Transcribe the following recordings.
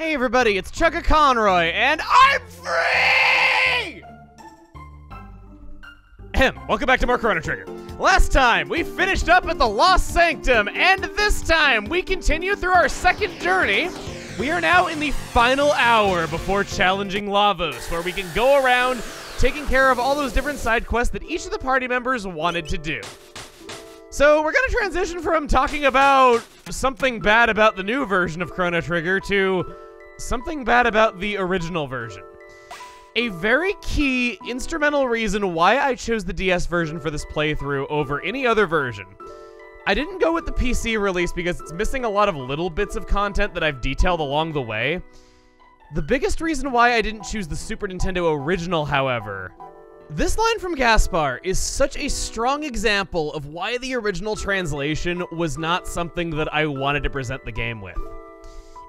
Hey everybody, it's Chuggaaconroy, and I'm free! Welcome back to more Chrono Trigger. Last time, we finished up at the Lost Sanctum, and this time, we continue through our second journey. We are now in the final hour before challenging Lavos, where we can go around taking care of all those different side quests that each of the party members wanted to do. So we're gonna transition from talking about something bad about the new version of Chrono Trigger to something bad about the original version. A very key instrumental reason why I chose the DS version for this playthrough over any other version. I didn't go with the PC release because it's missing a lot of little bits of content that I've detailed along the way. The biggest reason why I didn't choose the Super Nintendo original, however, this line from Gaspar is such a strong example of why the original translation was not something that I wanted to present the game with.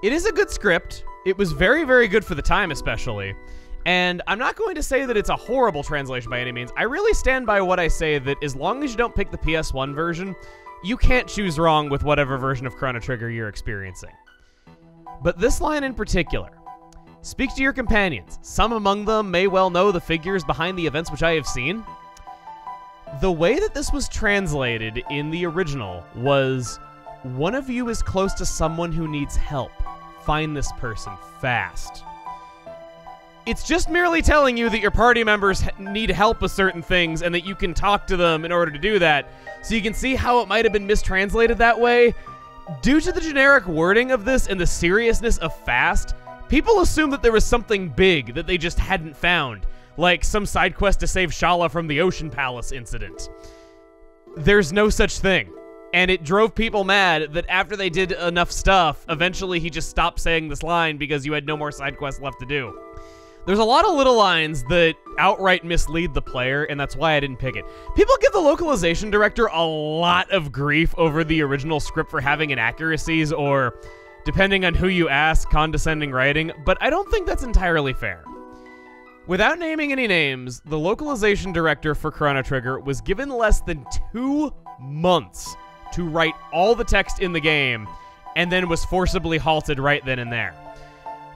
It is a good script. It was very, very good for the time, especially. And I'm not going to say that it's a horrible translation by any means. I really stand by what I say that as long as you don't pick the PS1 version, you can't choose wrong with whatever version of Chrono Trigger you're experiencing. But this line in particular. Speak to your companions. Some among them may well know the figures behind the events which I have seen. The way that this was translated in the original was, one of you is close to someone who needs help. Find this person fast. It's just merely telling you that your party members need help with certain things and that you can talk to them in order to do that. So you can see how it might have been mistranslated that way. Due to the generic wording of this and the seriousness of fast, people assumed that there was something big that they just hadn't found, like some side quest to save Shala from the Ocean Palace incident. There's no such thing, and it drove people mad that after they did enough stuff, eventually he just stopped saying this line because you had no more side quests left to do. There's a lot of little lines that outright mislead the player, and that's why I didn't pick it. People give the localization director a lot of grief over the original script for having inaccuracies or, depending on who you ask, condescending writing, but I don't think that's entirely fair. Without naming any names, the localization director for Chrono Trigger was given less than 2 months to write all the text in the game, and then was forcibly halted right then and there.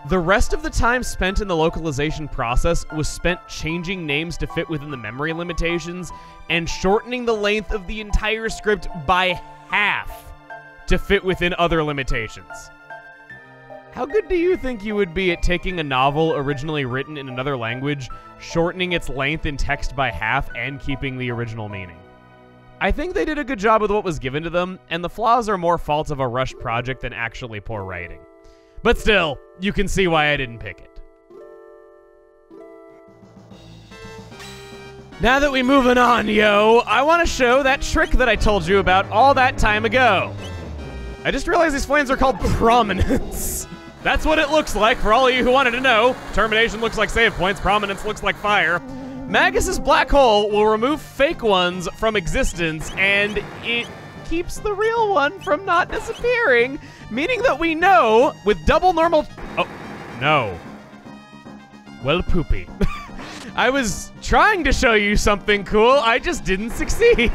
The rest of the time spent in the localization process was spent changing names to fit within the memory limitations, and shortening the length of the entire script by half to fit within other limitations. How good do you think you would be at taking a novel originally written in another language, shortening its length in text by half, and keeping the original meaning? I think they did a good job with what was given to them, and the flaws are more faults of a rushed project than actually poor writing. But still, you can see why I didn't pick it. Now that we're moving on, yo, I want to show that trick that I told you about all that time ago. I just realized these flames are called Prominence. That's what it looks like, for all of you who wanted to know. Termination looks like save points, Prominence looks like fire. Magus's black hole will remove fake ones from existence, and it keeps the real one from not disappearing, meaning that we know with double normal... Oh, no. Well, poopy. I was trying to show you something cool, I just didn't succeed.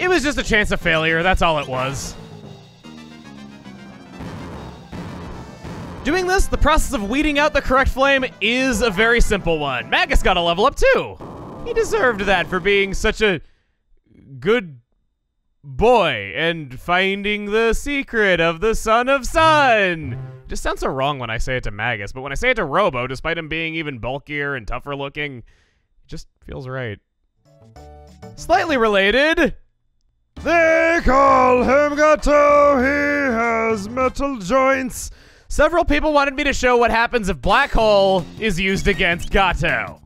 It was just a chance of failure, that's all it was. Doing this, the process of weeding out the correct flame is a very simple one. Magus got a level up too. He deserved that for being such a good boy and finding the secret of the Son of Sun. It just sounds so wrong when I say it to Magus, but when I say it to Robo, despite him being even bulkier and tougher looking, it just feels right. Slightly related. They call him Gato, he has metal joints. Several people wanted me to show what happens if black hole is used against Gato.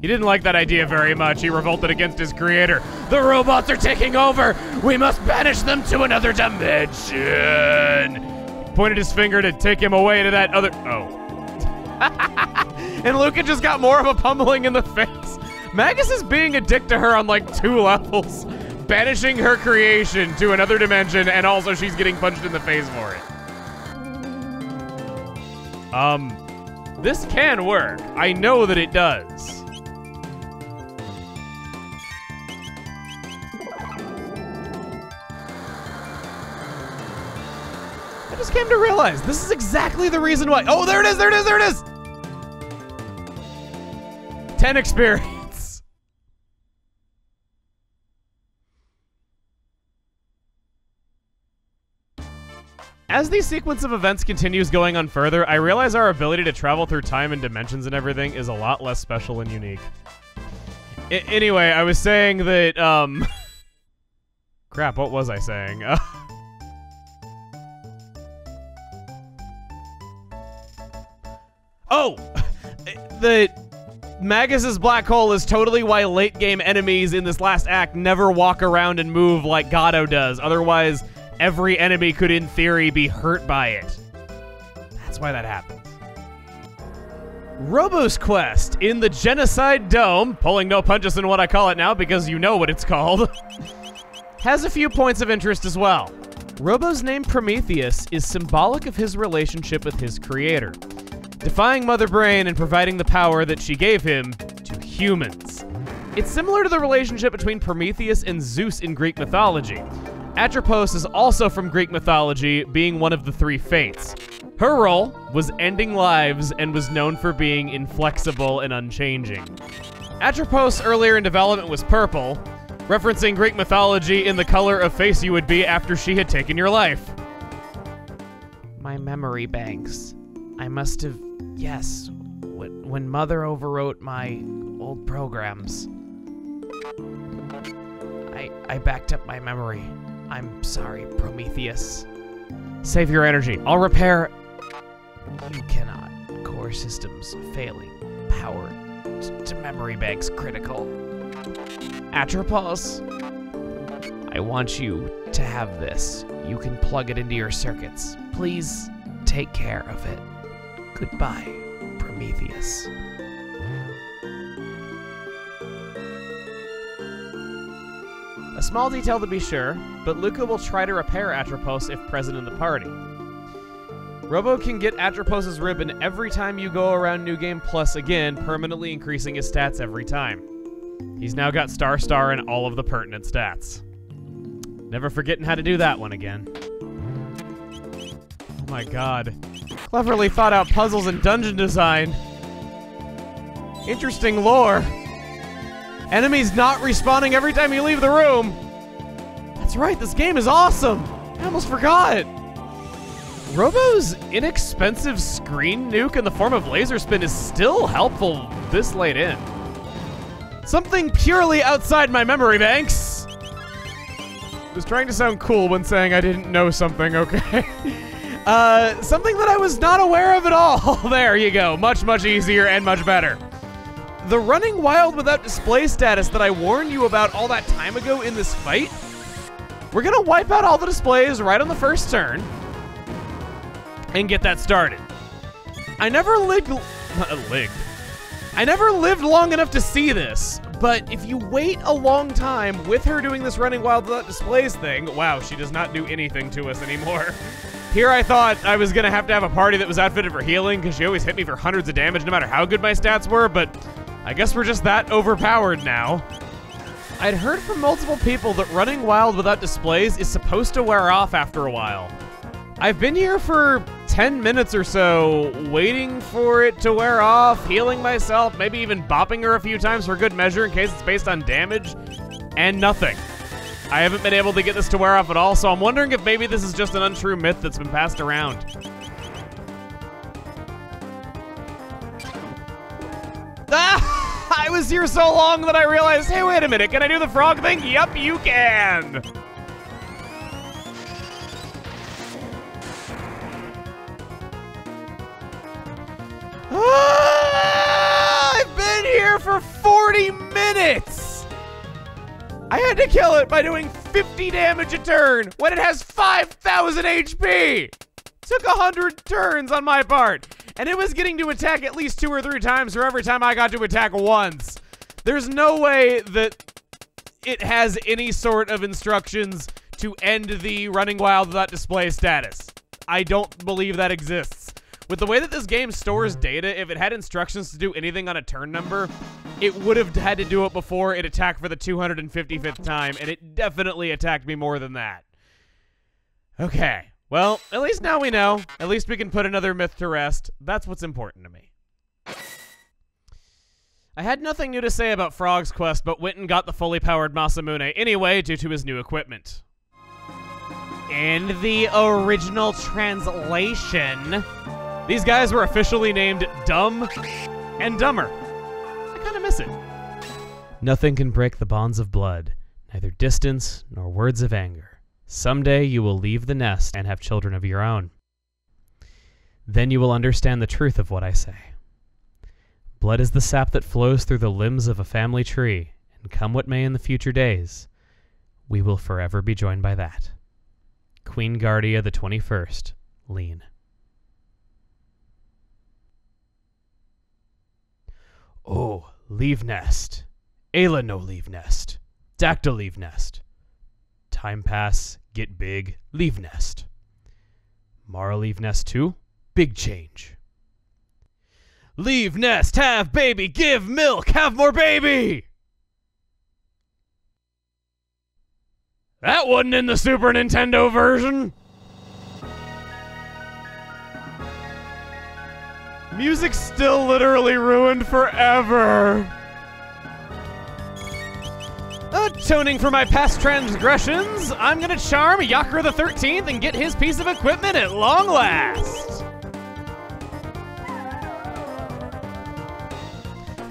He didn't like that idea very much, he revolted against his creator. The robots are taking over, we must banish them to another dimension. He pointed his finger to take him away to that other, oh. And Lucca just got more of a pummeling in the face. Magus is being a dick to her on like 2 levels, banishing her creation to another dimension, and also she's getting punched in the face for it. This can work. I know that it does. I just came to realize this is exactly the reason why. Oh, there it is, there it is, there it is! 10 experience. As the sequence of events continues going on further, I realize our ability to travel through time and dimensions and everything is a lot less special and unique. Anyway, I was saying that, crap, what was I saying? Oh! The Magus's black hole is totally why late-game enemies in this last act never walk around and move like Gato does. Otherwise, every enemy could, in theory, be hurt by it. That's why that happens. Robo's quest in the Genocide Dome, pulling no punches in what I call it now because you know what it's called, has a few points of interest as well. Robo's name Prometheus is symbolic of his relationship with his creator, defying Mother Brain and providing the power that she gave him to humans. It's similar to the relationship between Prometheus and Zeus in Greek mythology. Atropos is also from Greek mythology, being one of the three fates. Her role was ending lives and was known for being inflexible and unchanging. Atropos earlier in development was purple, referencing Greek mythology in the color of face you would be after she had taken your life. My memory banks. I must have, yes, when Mother overwrote my old programs. I backed up my memory. I'm sorry, Prometheus. Save your energy. I'll repair. You cannot. Core systems failing. Power to memory banks critical. Atropos, I want you to have this. You can plug it into your circuits. Please take care of it. Goodbye, Prometheus. A small detail to be sure, but Lucca will try to repair Atropos if present in the party. Robo can get Atropos' ribbon every time you go around New Game Plus again, permanently increasing his stats every time. He's now got Star and all of the pertinent stats. Never forgetting how to do that one again. Oh my god. Cleverly thought out puzzles and dungeon design. Interesting lore. Enemies not respawning every time you leave the room. That's right, this game is awesome. I almost forgot. Robo's inexpensive screen nuke in the form of laser spin is still helpful this late in. Something purely outside my memory banks. I was trying to sound cool when saying I didn't know something, okay? Something that I was not aware of at all. There you go, much, much easier and much better. The Running Wild Without Display status that I warned you about all that time ago in this fight, we're gonna wipe out all the displays right on the first turn and get that started. I never lived long enough to see this, but if you wait a long time with her doing this Running Wild Without Displays thing, wow, she does not do anything to us anymore. Here I thought I was gonna have to have a party that was outfitted for healing because she always hit me for hundreds of damage no matter how good my stats were, but I guess we're just that overpowered now. I'd heard from multiple people that Running Wild Without Displays is supposed to wear off after a while. I've been here for 10 minutes or so, waiting for it to wear off, healing myself, maybe even bopping her a few times for good measure in case it's based on damage, and nothing. I haven't been able to get this to wear off at all, so I'm wondering if maybe this is just an untrue myth that's been passed around. Ah! I was here so long that I realized, hey, wait a minute, can I do the frog thing? Yup, you can! Ah, I've been here for 40 minutes! I had to kill it by doing 50 damage a turn when it has 5,000 HP! Took 100 turns on my part. And it was getting to attack at least 2 or 3 times for every time I got to attack once. There's no way that it has any sort of instructions to end the Running Wild Without Display status. I don't believe that exists. With the way that this game stores data, if it had instructions to do anything on a turn number, it would have had to do it before it attacked for the 255th time, and it definitely attacked me more than that. Okay. Well, at least now we know. At least we can put another myth to rest. That's what's important to me. I had nothing new to say about Frog's quest, but Winton got the fully powered Masamune anyway due to his new equipment. In the original translation, these guys were officially named Dumb and Dumber. I kind of miss it. Nothing can break the bonds of blood, neither distance nor words of anger. Someday you will leave the nest and have children of your own. Then you will understand the truth of what I say. Blood is the sap that flows through the limbs of a family tree, and come what may in the future days, we will forever be joined by that. Queen Guardia the 21st, Lean. Oh, leave nest. Ayla no leave nest. Dactyl leave nest. Time pass, get big, leave nest. Marle leave nest too, big change. Leave nest, have baby, give milk, have more baby! That wasn't in the Super Nintendo version! Music's still literally ruined forever! Atoning for my past transgressions, I'm gonna charm Yakra the 13th and get his piece of equipment at long last!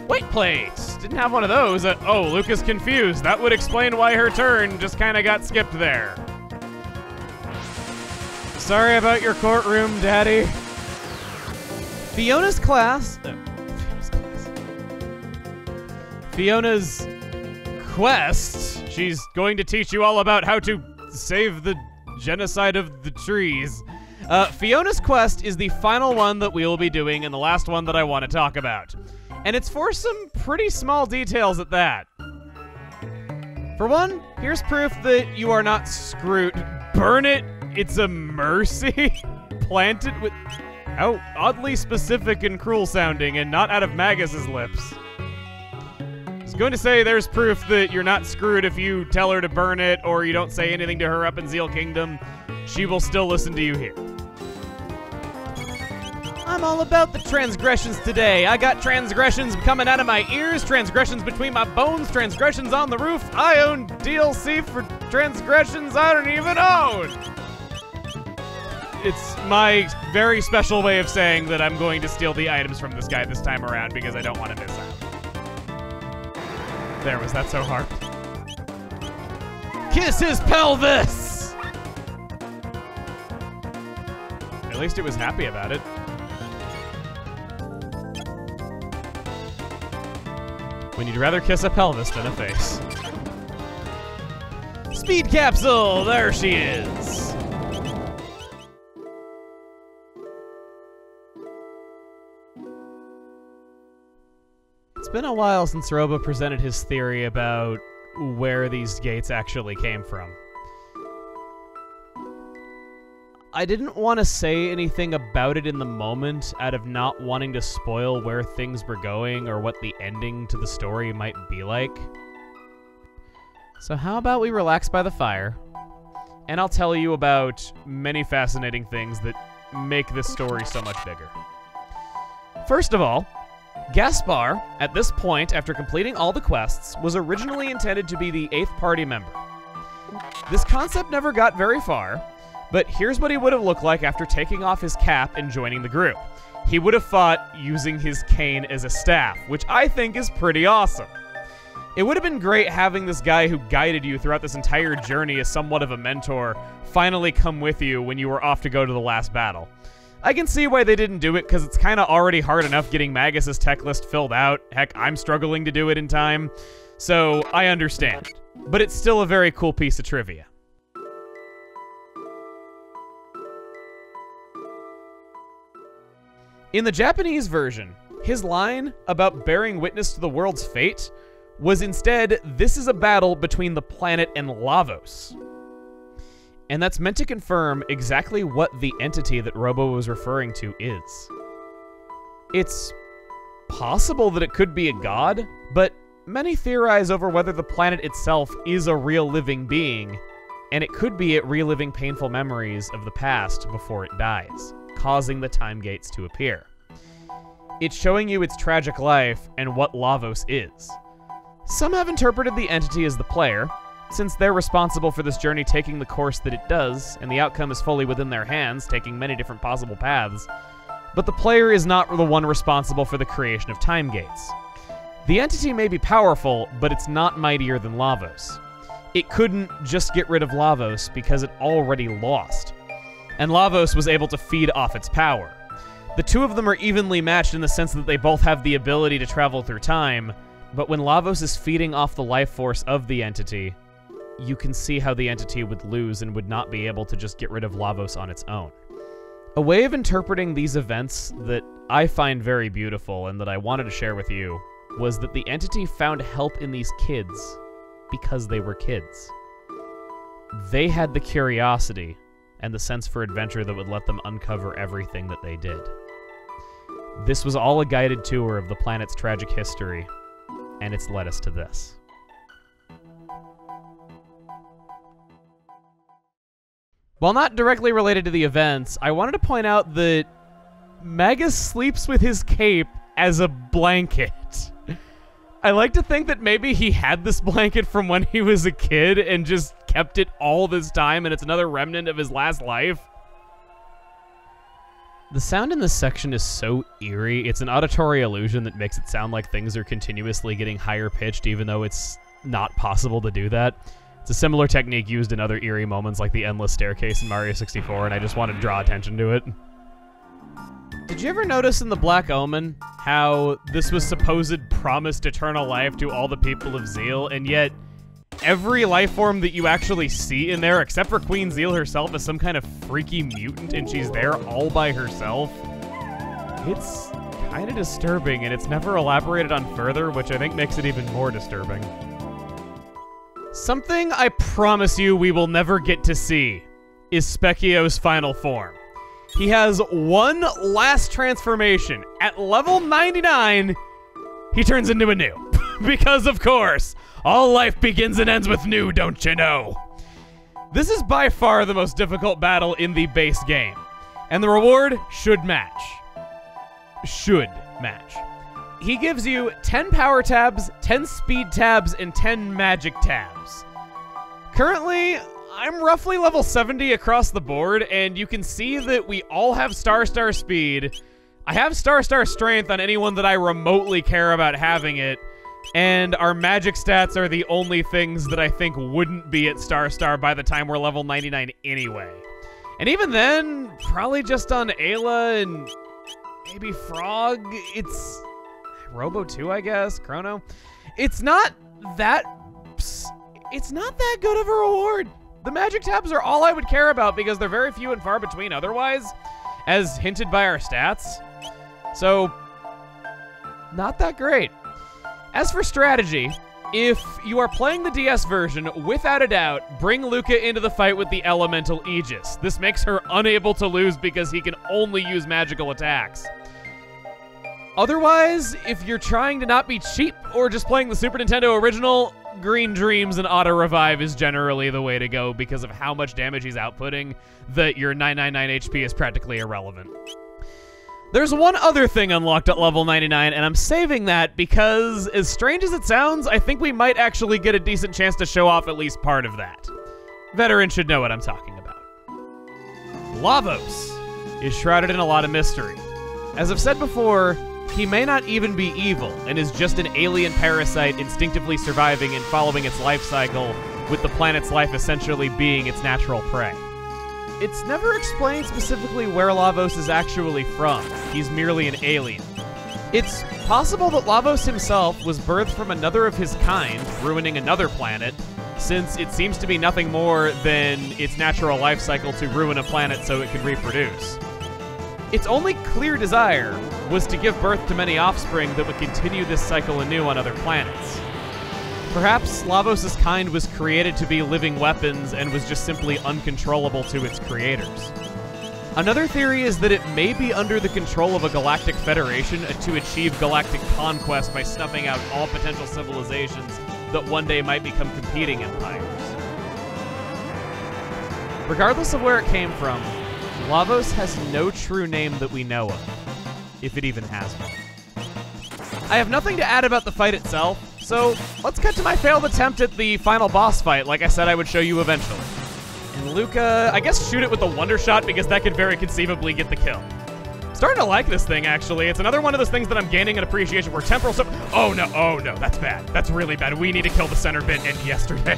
Weight plates! Didn't have one of those. Oh, Lucca's confused. That would explain why her turn just kinda got skipped there. Sorry about your courtroom, Daddy. Fiona's class... Fiona's quest. She's going to teach you all about how to save the genocide of the trees. Fiona's quest is the final one that we will be doing and the last one that I want to talk about. And it's for some pretty small details at that. For one, here's proof that you are not screwed. Burn it, it's a mercy. Plant it with... How oddly specific and cruel sounding and not out of Magus's lips. I was going to say there's proof that you're not screwed if you tell her to burn it or you don't say anything to her up in Zeal Kingdom. She will still listen to you here. I'm all about the transgressions today. I got transgressions coming out of my ears, transgressions between my bones, transgressions on the roof. I own DLC for transgressions I don't even own. It's my very special way of saying that I'm going to steal the items from this guy this time around because I don't want to miss out. There, was that so hard? Kiss his pelvis! At least it was happy about it. When you'd rather kiss a pelvis than a face. Speed capsule, there she is. It's been a while since Roba presented his theory about where these gates actually came from. I didn't want to say anything about it in the moment out of not wanting to spoil where things were going or what the ending to the story might be like. So how about we relax by the fire, and I'll tell you about many fascinating things that make this story so much bigger. First of all, Gaspar, at this point, after completing all the quests, was originally intended to be the 8th party member. This concept never got very far, but here's what he would have looked like after taking off his cap and joining the group. He would have fought using his cane as a staff, which I think is pretty awesome. It would have been great having this guy who guided you throughout this entire journey as somewhat of a mentor finally come with you when you were off to go to the last battle. I can see why they didn't do it, because it's kind of already hard enough getting Magus's tech list filled out. Heck, I'm struggling to do it in time, so I understand. But it's still a very cool piece of trivia. In the Japanese version, his line about bearing witness to the world's fate was instead, "This is a battle between the planet and Lavos." And that's meant to confirm exactly what the entity that Robo was referring to is. It's possible that it could be a god, but many theorize over whether the planet itself is a real living being and it could be it reliving painful memories of the past before it dies, causing the time gates to appear. It's showing you its tragic life and what Lavos is. Some have interpreted the entity as the player, since they're responsible for this journey taking the course that it does, and the outcome is fully within their hands, taking many different possible paths, but the player is not the one responsible for the creation of time gates. The entity may be powerful, but it's not mightier than Lavos. It couldn't just get rid of Lavos because it already lost, and Lavos was able to feed off its power. The two of them are evenly matched in the sense that they both have the ability to travel through time, but when Lavos is feeding off the life force of the entity, you can see how the entity would lose and would not be able to just get rid of Lavos on its own. A way of interpreting these events that I find very beautiful and that I wanted to share with you was that the entity found help in these kids because they were kids. They had the curiosity and the sense for adventure that would let them uncover everything that they did. This was all a guided tour of the planet's tragic history, and it's led us to this. While not directly related to the events, I wanted to point out that Magus sleeps with his cape as a blanket. I like to think that maybe he had this blanket from when he was a kid and just kept it all this time, and it's another remnant of his last life. The sound in this section is so eerie. It's an auditory illusion that makes it sound like things are continuously getting higher pitched, even though it's not possible to do that. It's a similar technique used in other eerie moments like the Endless Staircase in Mario 64, and I just wanted to draw attention to it. Did you ever notice in The Black Omen how this was supposed promised eternal life to all the people of Zeal, and yet every life form that you actually see in there, except for Queen Zeal herself, is some kind of freaky mutant, and she's there all by herself? It's kind of disturbing, and it's never elaborated on further, which I think makes it even more disturbing. Something I promise you we will never get to see is Specchio's final form. He has one last transformation. At level 99, he turns into a new. Because, of course, all life begins and ends with new, don't you know? This is by far the most difficult battle in the base game, and the reward should match. Should match. He gives you 10 power tabs, 10 speed tabs, and 10 magic tabs. Currently, I'm roughly level 70 across the board, and you can see that we all have star speed. I have star strength on anyone that I remotely care about having it, and our magic stats are the only things that I think wouldn't be at star by the time we're level 99 anyway. And even then, probably just on Ayla and maybe Frog, it's... Robo 2, I guess, Chrono. It's not that good of a reward. The magic tabs are all I would care about because they're very few and far between otherwise, as hinted by our stats. So, not that great. As for strategy, if you are playing the DS version, without a doubt, bring Lucca into the fight with the elemental Aegis. This makes her unable to lose because he can only use magical attacks. Otherwise, if you're trying to not be cheap or just playing the Super Nintendo original, Green Dreams and Auto Revive is generally the way to go because of how much damage he's outputting that your 999 HP is practically irrelevant. There's one other thing unlocked at level 99, and I'm saving that because, as strange as it sounds, I think we might actually get a decent chance to show off at least part of that. Veterans should know what I'm talking about. Lavos is shrouded in a lot of mystery. As I've said before, he may not even be evil, and is just an alien parasite instinctively surviving and following its life cycle, with the planet's life essentially being its natural prey. It's never explained specifically where Lavos is actually from. He's merely an alien. It's possible that Lavos himself was birthed from another of his kind, ruining another planet, since it seems to be nothing more than its natural life cycle to ruin a planet so it can reproduce. Its only clear desire was to give birth to many offspring that would continue this cycle anew on other planets. Perhaps Lavos' kind was created to be living weapons and was just simply uncontrollable to its creators. Another theory is that it may be under the control of a galactic federation to achieve galactic conquest by snuffing out all potential civilizations that one day might become competing empires. Regardless of where it came from, Lavos has no true name that we know of, if it even has one. I have nothing to add about the fight itself, so let's cut to my failed attempt at the final boss fight like I said I would show you eventually. And Lucca, I guess shoot it with the Wonder Shot because that could very conceivably get the kill. I'm starting to like this thing, actually. It's another one of those things that I'm gaining an appreciation for. Temporal stuff. Oh no, that's bad. That's really bad. We need to kill the center bit and yesterday.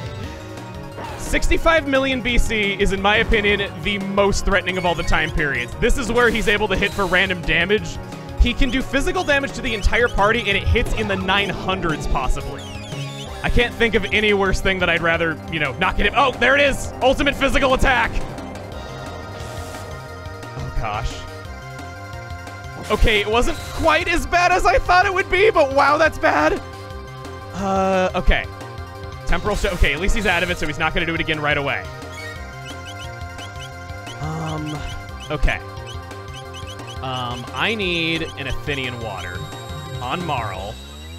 65 million BC is, in my opinion, the most threatening of all the time periods. This is where he's able to hit for random damage. He can do physical damage to the entire party, and it hits in the 900s, possibly. I can't think of any worse thing that I'd rather, you know, not get him. Oh, there it is! Ultimate physical attack! Oh, gosh. Okay, it wasn't quite as bad as I thought it would be, but wow, that's bad. Okay. Temporal show. Okay, at least he's out of it, so he's not going to do it again right away. Okay. I need an Athenian Water on Marle.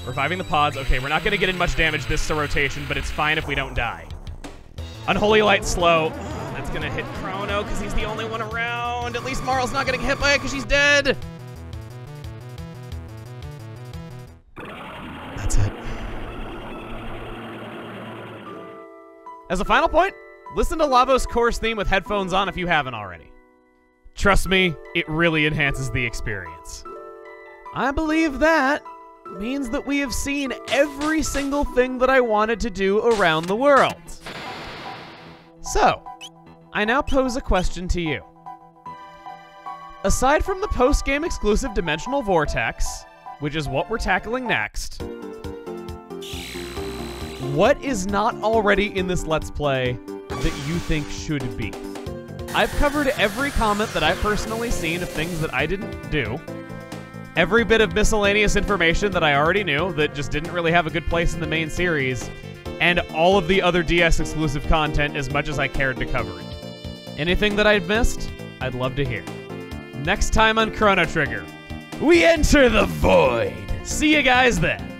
Reviving the pods. Okay, we're not going to get in much damage this rotation, but it's fine if we don't die. Unholy Light slow. That's going to hit Chrono because he's the only one around. At least Marle's not going to get hit by it because she's dead. That's it. As a final point, listen to Lavos' chorus theme with headphones on if you haven't already. Trust me, it really enhances the experience. I believe that means that we have seen every single thing that I wanted to do around the world. So, I now pose a question to you. Aside from the post-game exclusive Dimensional Vortex, which is what we're tackling next, what is not already in this Let's Play that you think should be? I've covered every comment that I've personally seen of things that I didn't do, every bit of miscellaneous information that I already knew that just didn't really have a good place in the main series, and all of the other DS exclusive content as much as I cared to cover it. Anything that I'd missed, I'd love to hear. Next time on Chrono Trigger, we enter the void. See you guys then.